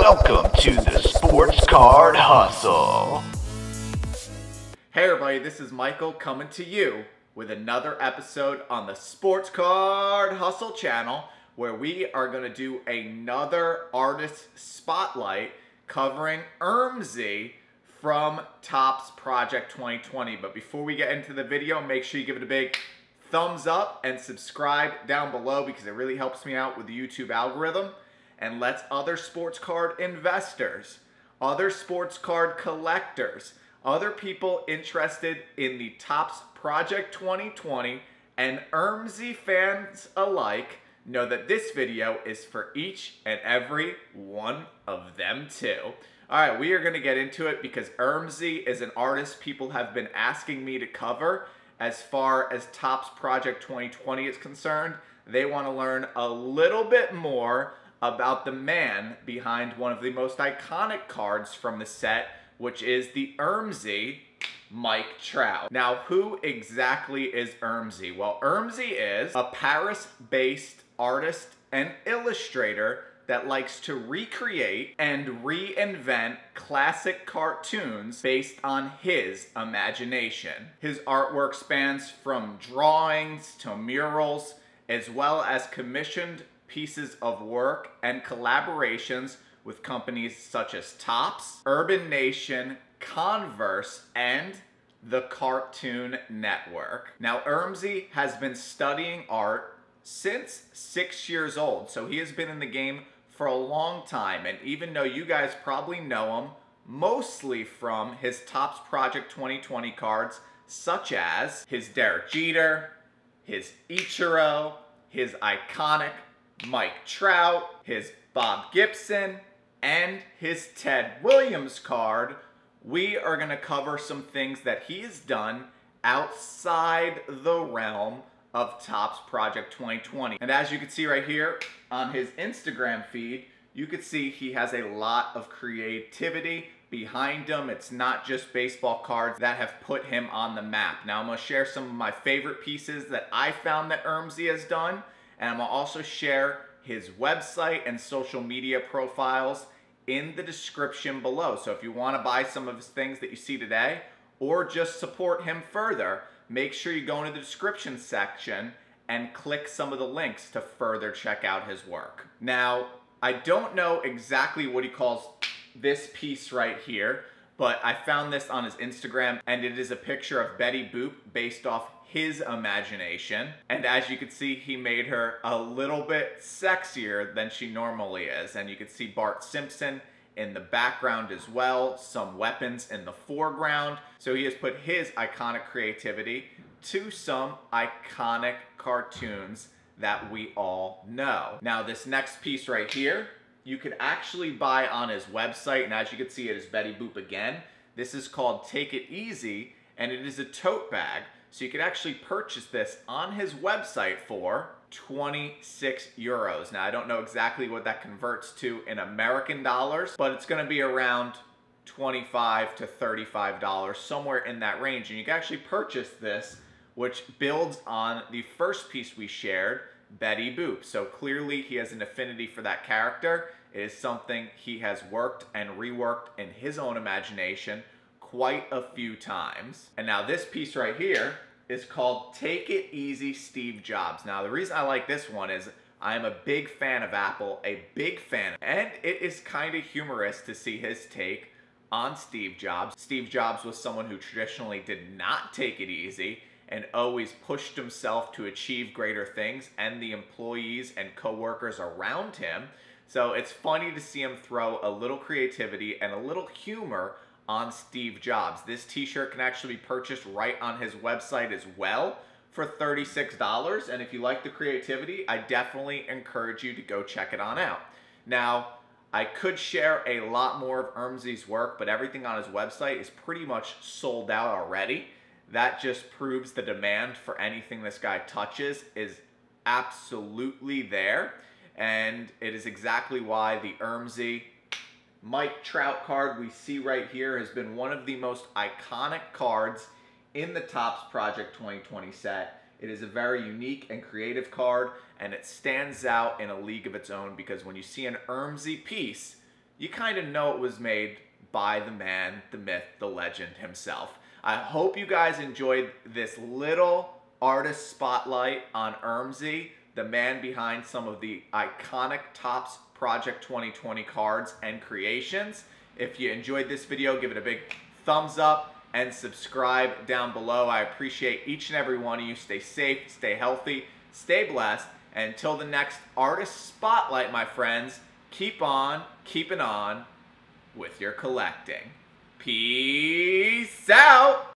Welcome to the Sports Card Hustle. Hey everybody, this is Michael coming to you with another episode on the Sports Card Hustle channel where we are going to do another artist spotlight covering Ermsy from Topps Project 2020. But before we get into the video, make sure you give it a big thumbs up and subscribe down below because it really helps me out with the YouTube algorithm and lets other sports card investors, other sports card collectors, other people interested in the Topps Project 2020 and Ermsy fans alike know that this video is for each and every one of them too. All right, we are going to get into it because Ermsy is an artist people have been asking me to cover. As far as Topps Project 2020 is concerned, they want to learn a little bit more about the man behind one of the most iconic cards from the set, which is the Ermsy, Mike Trout. Now, who exactly is Ermsy? Well, Ermsy is a Paris-based artist and illustrator that likes to recreate and reinvent classic cartoons based on his imagination. His artwork spans from drawings to murals, as well as commissioned pieces of work and collaborations with companies such as Topps, Urban Nation, Converse, and the Cartoon Network. Now, Ermsy has been studying art since 6 years old, so he has been in the game for a long time, and even though you guys probably know him mostly from his Topps Project 2020 cards, such as his Derek Jeter, his Ichiro, his iconic Mike Trout, his Bob Gibson, and his Ted Williams card, we are going to cover some things that he has done outside the realm of Topps Project 2020. And as you can see right here on his Instagram feed, you can see he has a lot of creativity behind him. It's not just baseball cards that have put him on the map. Now I'm going to share some of my favorite pieces that I found that Ermsy has done, and I'm going to also share his website and social media profiles in the description below. So if you want to buy some of his things that you see today or just support him further, make sure you go into the description section and click some of the links to further check out his work. Now, I don't know exactly what he calls this piece right here, but I found this on his Instagram, and it is a picture of Betty Boop based off his imagination. And as you can see, he made her a little bit sexier than she normally is. And you can see Bart Simpson in the background as well, some weapons in the foreground. So he has put his iconic creativity to some iconic cartoons that we all know. Now this next piece right here, you could actually buy on his website, and as you can see, it is Betty Boop again. This is called Take It Easy, and it is a tote bag. So you could actually purchase this on his website for 26 euros. Now, I don't know exactly what that converts to in American dollars, but it's going to be around $25 to $35, somewhere in that range. And you can actually purchase this, which builds on the first piece we shared, Betty Boop. So clearly he has an affinity for that character. It is something he has worked and reworked in his own imagination quite a few times. And now this piece right here is called Take It Easy, Steve Jobs. Now the reason I like this one is I'm a big fan of Apple, a big fan, and it is kind of humorous to see his take on Steve Jobs. Steve Jobs was someone who traditionally did not take it easy and always pushed himself to achieve greater things and the employees and co-workers around him. So it's funny to see him throw a little creativity and a little humor on Steve Jobs. This t-shirt can actually be purchased right on his website as well for $36, and if you like the creativity, I definitely encourage you to go check it on out. Now, I could share a lot more of Ermsy's work, but everything on his website is pretty much sold out already. That just proves the demand for anything this guy touches is absolutely there, and it is exactly why the Ermsy Mike Trout card we see right here has been one of the most iconic cards in the Topps Project 2020 set. It is a very unique and creative card, and it stands out in a league of its own because when you see an Ermsy piece, you kind of know it was made by the man, the myth, the legend himself. I hope you guys enjoyed this little artist spotlight on Ermsy, the man behind some of the iconic Topps Project 2020 cards and creations. If you enjoyed this video, give it a big thumbs up and subscribe down below. I appreciate each and every one of you. Stay safe, stay healthy, stay blessed. And until the next artist spotlight, my friends, keep on keeping on with your collecting. Peace out!